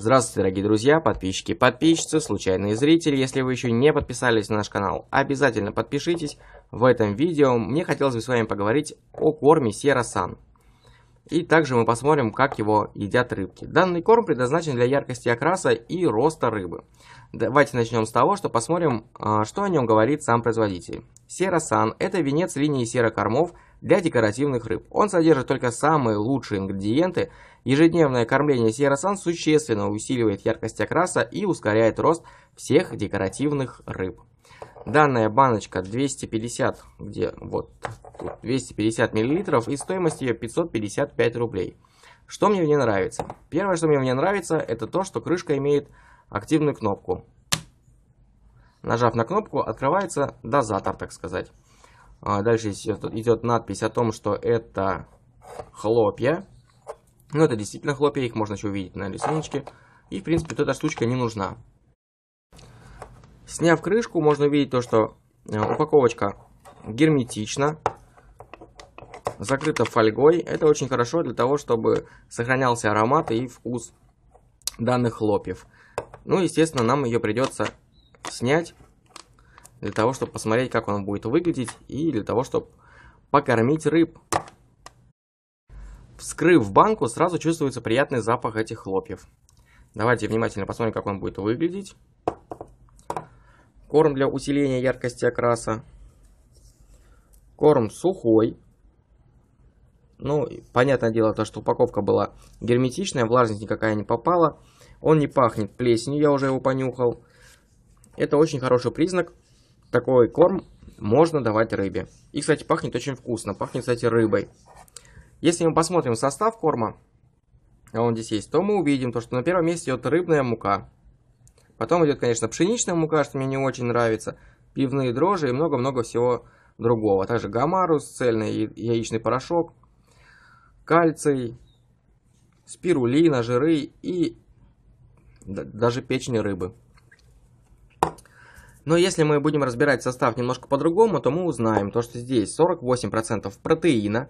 Здравствуйте, дорогие друзья, подписчики, подписчицы, случайные зрители. Если вы еще не подписались на наш канал, обязательно подпишитесь. В этом видео мне хотелось бы с вами поговорить о корме Сера Сан. И также мы посмотрим, как его едят рыбки. Данный корм предназначен для яркости окраса и роста рыбы. Давайте начнем с того, что посмотрим, что о нем говорит сам производитель. Сера Сан – это венец линии серокормов для декоративных рыб. Он содержит только самые лучшие ингредиенты. Ежедневное кормление Сера Сан существенно усиливает яркость окраса и ускоряет рост всех декоративных рыб. Данная баночка 250 мл и стоимость ее 555 рублей. Что мне в ней нравится? Первое, что мне в ней нравится, это то, что крышка имеет активную кнопку. Нажав на кнопку, открывается дозатор, так сказать. Дальше идет надпись о том, что это хлопья. Ну, это действительно хлопья, их можно еще увидеть на рисуночке. И, в принципе, эта штучка не нужна. Сняв крышку, можно увидеть то, что упаковочка герметична, закрыта фольгой. Это очень хорошо для того, чтобы сохранялся аромат и вкус данных хлопьев. Ну, естественно, нам ее придется снять, для того, чтобы посмотреть, как он будет выглядеть, и для того, чтобы покормить рыб. Вскрыв банку, сразу чувствуется приятный запах этих хлопьев. Давайте внимательно посмотрим, как он будет выглядеть. Корм для усиления яркости окраса. Корм сухой. Ну, понятное дело, то, что упаковка была герметичная, влажность никакая не попала. Он не пахнет плесенью, я уже его понюхал. Это очень хороший признак. Такой корм можно давать рыбе. И, кстати, пахнет очень вкусно. Пахнет, кстати, рыбой. Если мы посмотрим состав корма, а он здесь есть, то мы увидим, то, что на первом месте идет рыбная мука. Потом идет, конечно, пшеничная мука, что мне не очень нравится, пивные дрожжи и много-много всего другого. Также гамарус, цельный яичный порошок, кальций, спирулина, жиры и даже печень рыбы. Но если мы будем разбирать состав немножко по-другому, то мы узнаем, то, что здесь 48% протеина,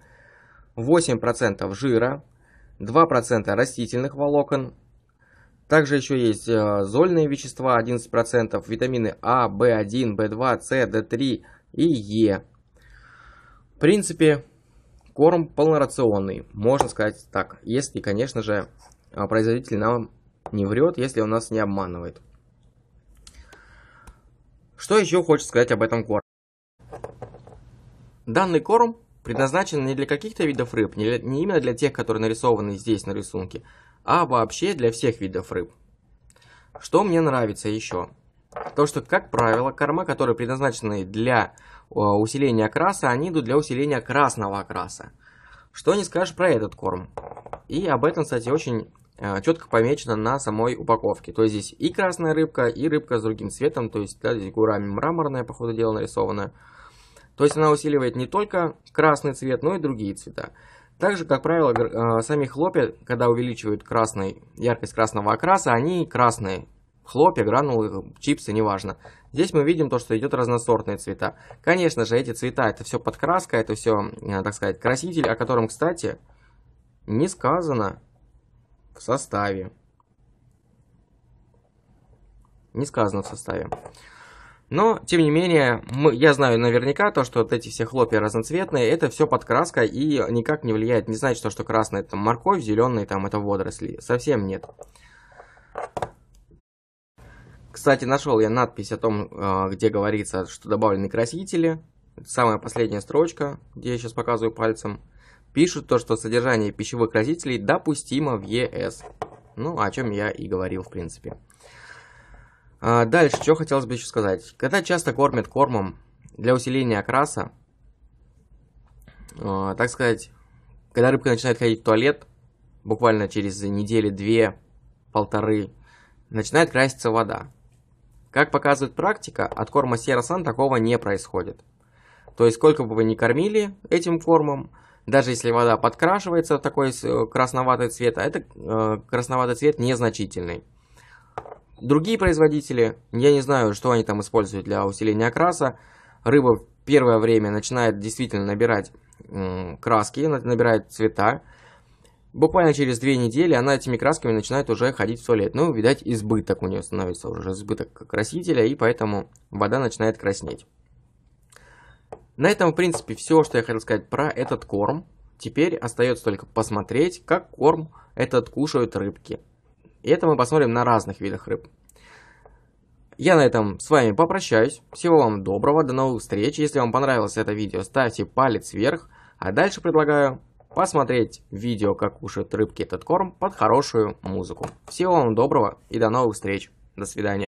8% жира, 2% растительных волокон. Также еще есть зольные вещества 11%, витамины А, В1, В2, С, Д3 и Е. В принципе, корм полнорационный, можно сказать так. Если, конечно же, производитель нам не врет, если он нас не обманывает. Что еще хочется сказать об этом корме? Данный корм предназначен не для каких-то видов рыб, не именно для тех, которые нарисованы здесь на рисунке, а вообще для всех видов рыб. Что мне нравится еще? То, что, как правило, корма, которые предназначены для усиления окраса, они идут для усиления красного окраса. Что не скажешь про этот корм. И об этом, кстати, очень четко помечено на самой упаковке. То есть здесь и красная рыбка, и рыбка с другим цветом, то есть, да, здесь гурами мраморная, по ходу дела, нарисованная. То есть она усиливает не только красный цвет, но и другие цвета. Также, как правило, сами хлопья, когда увеличивают яркость красного окраса, они красные. Хлопья, гранулы, чипсы, неважно. Здесь мы видим то, что идет разносортные цвета. Конечно же, эти цвета, это все подкраска, это все, так сказать, краситель, о котором, кстати, не сказано в составе. Не сказано в составе. Но, тем не менее, я знаю наверняка то, что вот эти все хлопья разноцветные, это все подкраска и никак не влияет. Не значит, что красная это морковь, зеленая там это водоросли. Совсем нет. Кстати, нашел я надпись о том, где говорится, что добавлены красители. Это самая последняя строчка, где я сейчас показываю пальцем. Пишут то, что содержание пищевых красителей допустимо в ЕС. Ну, о чем я и говорил, в принципе. Дальше, что хотелось бы еще сказать. Когда часто кормят кормом для усиления окраса, так сказать, когда рыбка начинает ходить в туалет, буквально через недели, две, полторы, начинает краситься вода. Как показывает практика, от корма Сера Сан такого не происходит. То есть, сколько бы вы ни кормили этим кормом, даже если вода подкрашивается в такой красноватый цвет, а это красноватый цвет незначительный. Другие производители, я не знаю, что они там используют для усиления окраса. Рыба в первое время начинает действительно набирать краски, набирает цвета. Буквально через 2 недели она этими красками начинает уже ходить в туалет. Ну, видать, избыток у нее становится уже, избыток красителя, и поэтому вода начинает краснеть. На этом, в принципе, все, что я хотел сказать про этот корм. Теперь остается только посмотреть, как корм этот кушают рыбки. И это мы посмотрим на разных видах рыб. Я на этом с вами попрощаюсь. Всего вам доброго, до новых встреч. Если вам понравилось это видео, ставьте палец вверх. А дальше предлагаю посмотреть видео, как кушают рыбки этот корм, под хорошую музыку. Всего вам доброго и до новых встреч. До свидания.